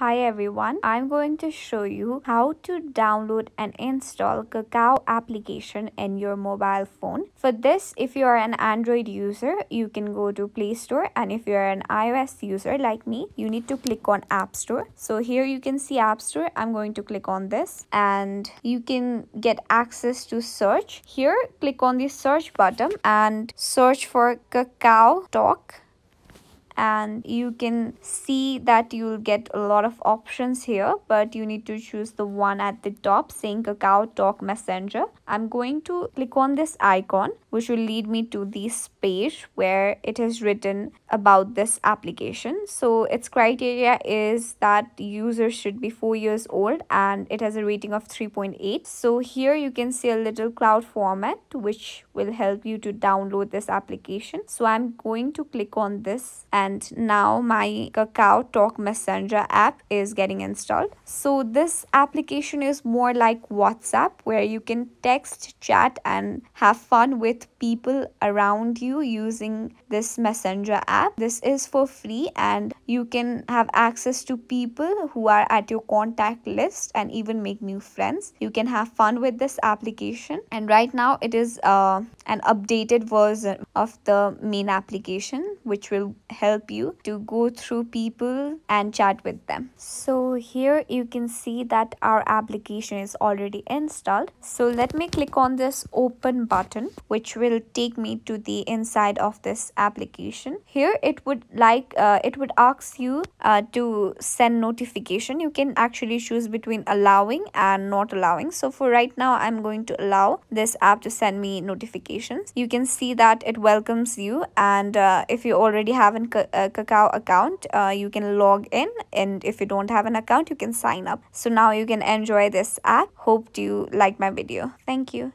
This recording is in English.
Hi everyone, I'm going to show you how to download and install Kakao application in your mobile phone. For this, if you are an Android user, you can go to Play Store, and if you are an iOS user like me, you need to click on App Store. So here you can see App Store. I'm going to click on this and you can get access to search. Here, click on the search button and search for KakaoTalk. And you can see that you'll get a lot of options here, but you need to choose the one at the top saying KakaoTalk Messenger. I'm going to click on this icon, which will lead me to this page where it is written about this application. So its criteria is that user should be 4 years old and it has a rating of 3.8. So here you can see a little cloud format, which will help you to download this application. So I'm going to click on this and now my KakaoTalk Messenger app is getting installed. So this application is more like WhatsApp, where you can text, chat and have fun with people around you using this messenger app. This is for free and you can have access to people who are at your contact list and even make new friends. You can have fun with this application, and right now it is an updated version of the main application, which will help you to go through people and chat with them. So here you can see that our application is already installed. So let me click on this open button, which will take me to the inside of this application. Here it would ask you to send notification. You can actually choose between allowing and not allowing. So for right now, I'm going to allow this app to send me notifications. You can see that it welcomes you, and if you already have an Kakao account, you can log in, and if you don't have an account, you can sign up. So now you can enjoy this app. Hope you like my video. Thank you.